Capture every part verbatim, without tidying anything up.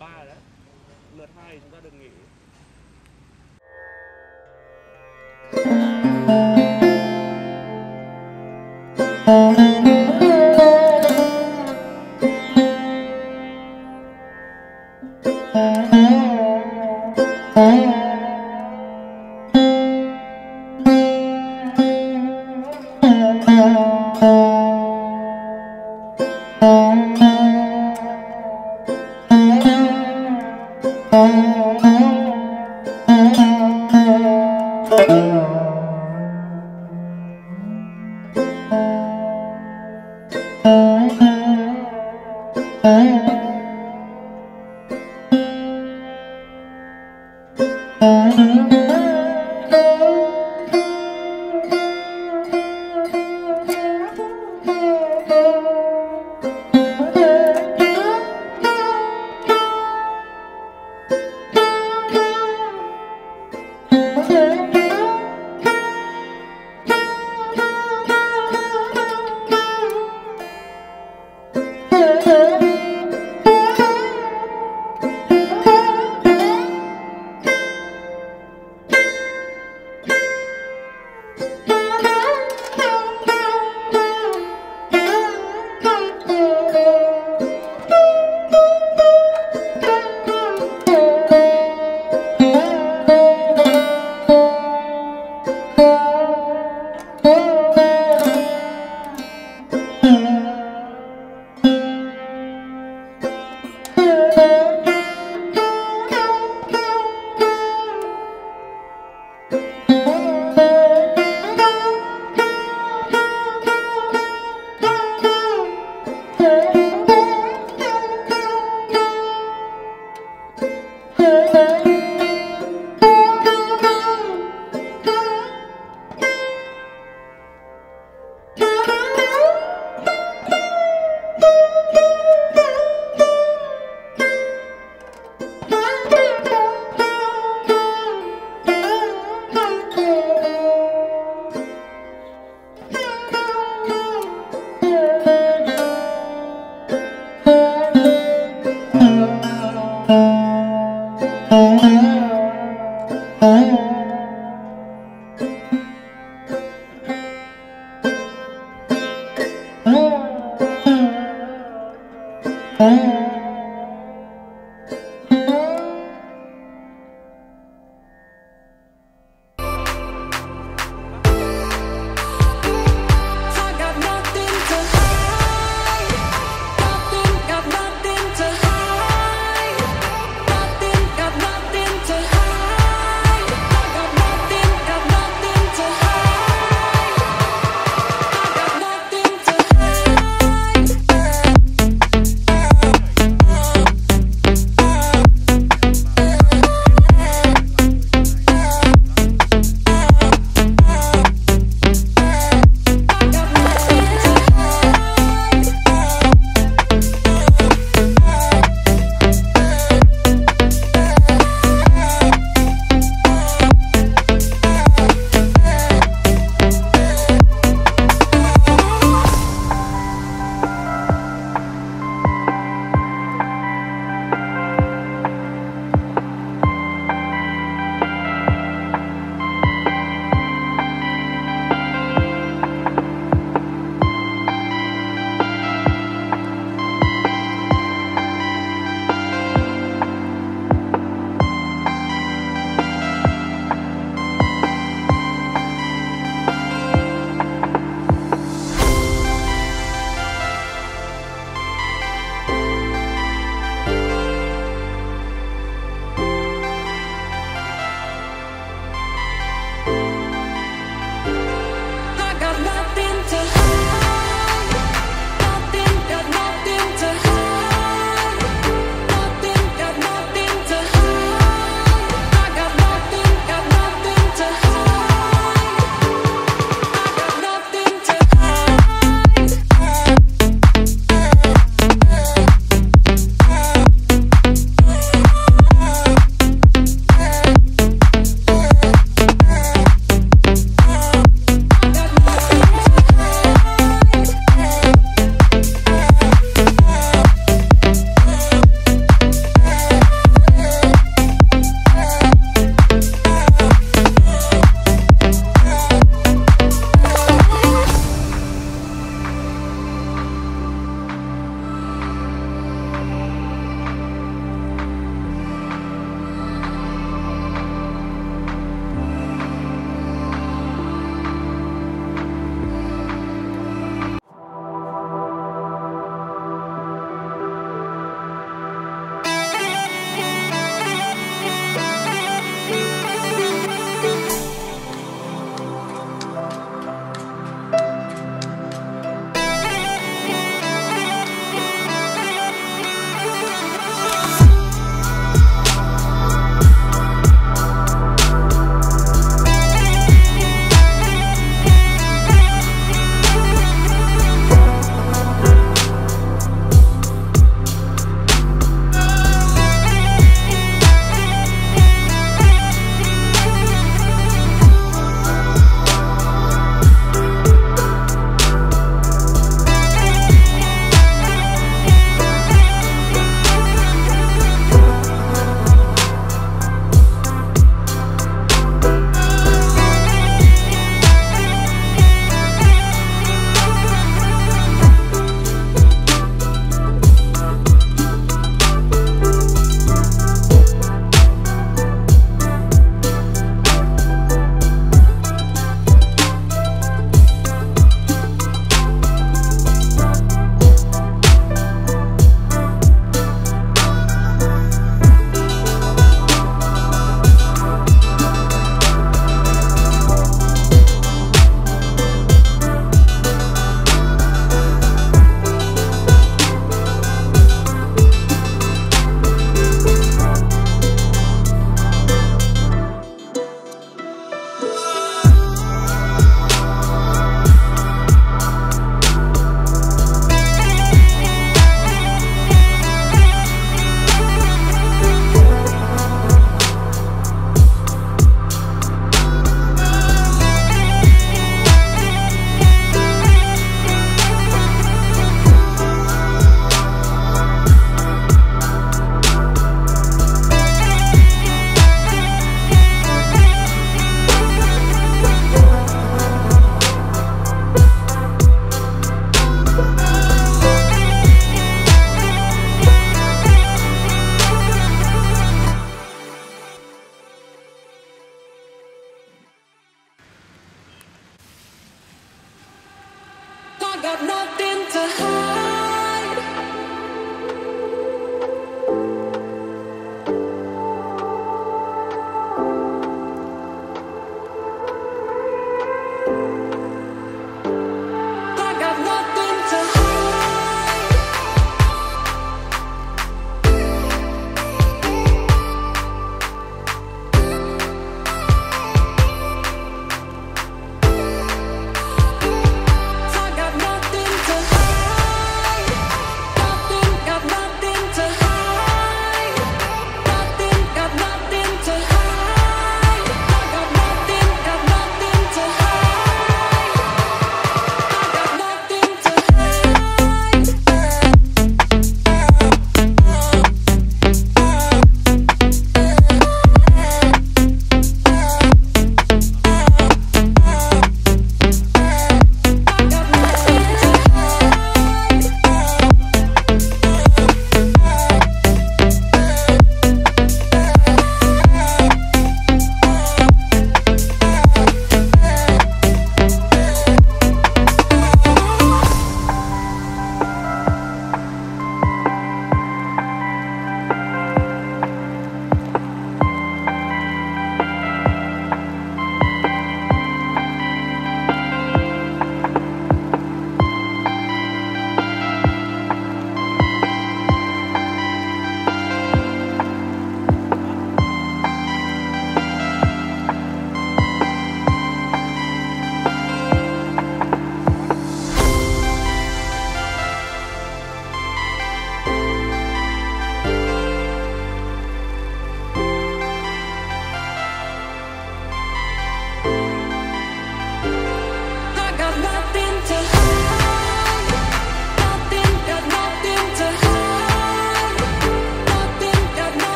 ba rồi đấy. Lượt hai chúng ta được nghỉ. Thank you.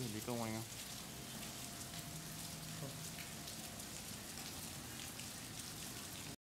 crazy going on.